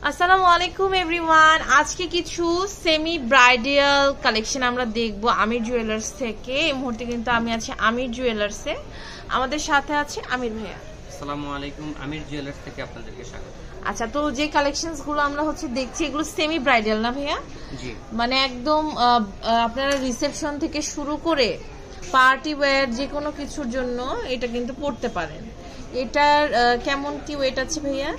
Assalamualaikum everyone. आज के किचु सेमी ब्राइडल कलेक्शन आम्रा देखबो आमिर ज्वेलर्स से के मुहूर्त किन्तु आमी आछे आमिर ज्वेलर्स से आमादेर साथे आछे आमिर भैया। Assalamualaikum आमिर ज्वेलर्स থেকে আপনাদেরকে স্বাগত। আচ্ছা তো যে কালেকশনস গুলো আমরা হচ্ছে দেখছি এগুলো সেমি ব্রাইডাল না भैया? জি। মানে একদম আপনারা রিসেপশন থেকে শুরু করে পার্টি ওয়্যার যে কোনো কিছুর জন্য এটা কিন্তু পড়তে পারেন। এটার কেমন কি ওয়েট আছে भैया?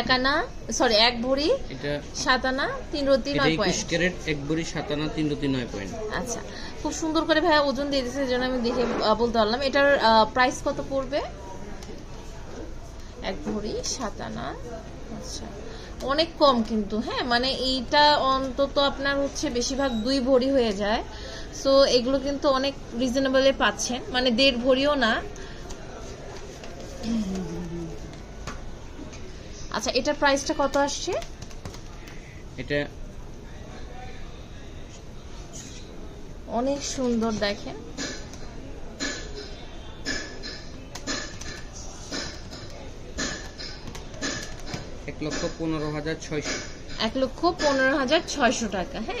একানা সরি এক ভরি এটা 7 আনা 3.9 ক্যারেট এক ভরি 7 আনা 3.9 আচ্ছা খুব সুন্দর করে ভাই ওজন দিয়ে দিয়েছে যেন আমি দেখে বলতে পারলাম এটার প্রাইস কত পড়বে এক ভরি 7 আনা আচ্ছা অনেক কম কিন্তু হ্যাঁ মানে এইটা অন্তত আপনার হচ্ছে বেশিরভাগ দুই ভরি হয়ে যায় সো এগুলো কিন্তু অনেক রিজনেবলে পাচ্ছেন মানে দেড় ভরিও না আচ্ছা এটার প্রাইসটা কত আসছে এটা অনেক সুন্দর দেখেন ₹1,15,600 টাকা হ্যাঁ আর এগুলোর সাথে আপনার ইয়ারিং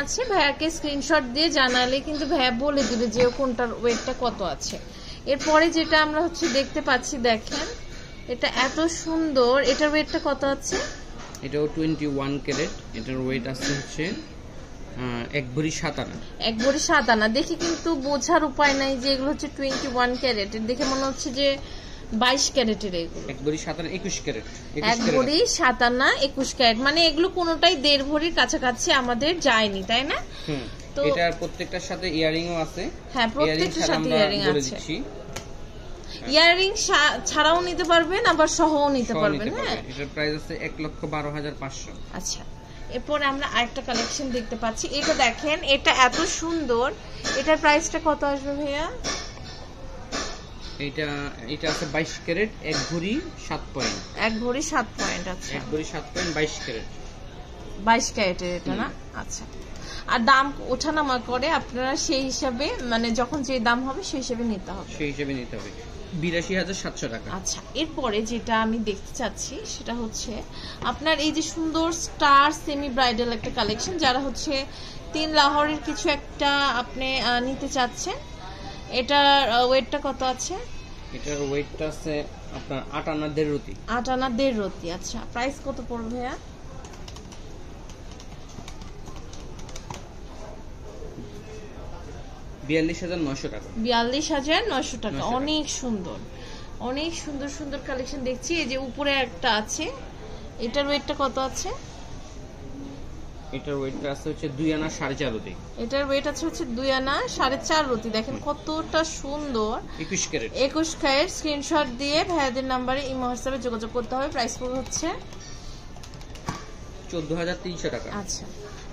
আছে ভাইয়াকে স্ক্রিনশট দিয়ে জানালে কিন্তু ভাইয়া বলে দিবে যে কোনটার ওয়েটটা কত আছে এরপরে যেটা আমরা হচ্ছে দেখতে পাচ্ছি দেখেন এটা এত সুন্দর এটার ওয়েটটা কত আছে এটাও 21 ক্যারেট এটার ওয়েট আছে হচ্ছে এক ভরি 7 আনা এক ভরি 7 আনা দেখি কিন্তু বোঝার উপায় নাই যে এগুলো হচ্ছে 21 ক্যারেট এর দেখে মনে হচ্ছে যে 22 ক্যারেটের এগুলো এক ভরি 7 আনা 21 ক্যারেট এক ভরি 7 আনা 21 ক্যারেট মানে এগুলো কোনোটাই দেড় ভরির কাছাকাছি আমাদের যায়নি তাই না তো এটার প্রত্যেকটার সাথে ইয়ারিংও আছে হ্যাঁ প্রত্যেকটার সাথে ইয়ারিং আছে ইয়ারিং ছাড়াও নিতে পারবেন আবার সহও নিতে পারবেন হ্যাঁ এটার প্রাইস আছে 1,12,500 আচ্ছা এরপর আমরা আরেকটা কালেকশন দেখতে পাচ্ছি এটা দেখেন এটা এত সুন্দর এটার প্রাইসটা কত আসবে भैया এটা এটা আছে 22 ক্যারেট এক ভরি 7 পয়েন্ট এক ভরি 7 পয়েন্ট আচ্ছা এক ভরি 7 পয়েন্ট 22 ক্যারেট 22 ক্যারেট এটা না আচ্ছা আর দাম ওঠানামা করে আপনারা সেই হিসাবে মানে যখন যে দাম হবে সেই হিসাবে নিতে হবে ৮২,৭০০ টাকা আচ্ছা এরপরে যেটা আমি দেখতে চাচ্ছি সেটা হচ্ছে আপনার এই যে সুন্দর স্টার সেমি ব্রাইডাল একটা কালেকশন যারা হচ্ছে তিন লাহোরের কিছু একটা আপনি নিতে চাচ্ছেন এটার ওয়েটটা কত আছে এটার ওয়েটটা আছে আপনার 8 আনা 1.5 রতি 8 আনা 1.5 রতি আচ্ছা প্রাইস কত পড়বে ভাইয়া ₹42,900 অনেক সুন্দর সুন্দর কালেকশন দেখছি এই যে উপরে একটা আছে এটার ওয়েটটা কত আছে এটার ওয়েটটা আছে হচ্ছে 2 আনা 4.5 রতি এটার ওয়েট আছে হচ্ছে 2 আনা 4.5 রতি দেখেন কতটা সুন্দর 21 ক্যারেট 21 ক্যারেট স্ক্রিনশট দিয়ে ভাইয়াদের নম্বরে ইমো হোয়াটসঅ্যাপে যোগাযোগ করতে হবে প্রাইস পুরো হচ্ছে 14,300 টাকা আচ্ছা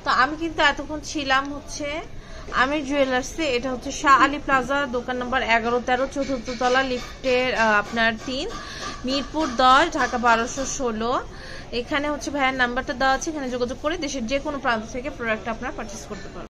তো আমি কিন্তু এতক্ষণ ছিলাম হচ্ছে আমির জুয়েলার্সে এটা হচ্ছে শাহ আলী প্লাজা দোকান নম্বর 11 13 চতুর্থ তলা লিফটের আপনার 3 মিরপুর-10 ঢাকা 1216 এখানে হচ্ছে ভাইয়ার নাম্বারটা দেওয়া আছে এখানে যোগাযোগ করে দেশের যে কোনো প্রান্ত থেকে প্রোডাক্ট আপনারা পারচেজ করতে পারবেন